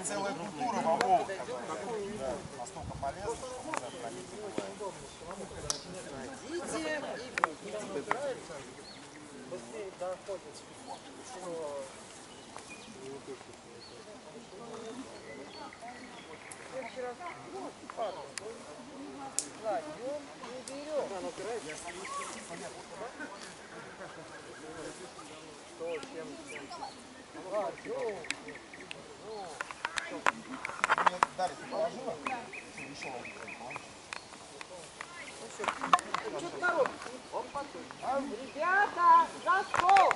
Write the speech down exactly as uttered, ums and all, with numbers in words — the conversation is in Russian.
такая целая культура вовок, настолько полезна, что можно хранить Дарья, ты положила? Еще один положил. Ребята, за стол!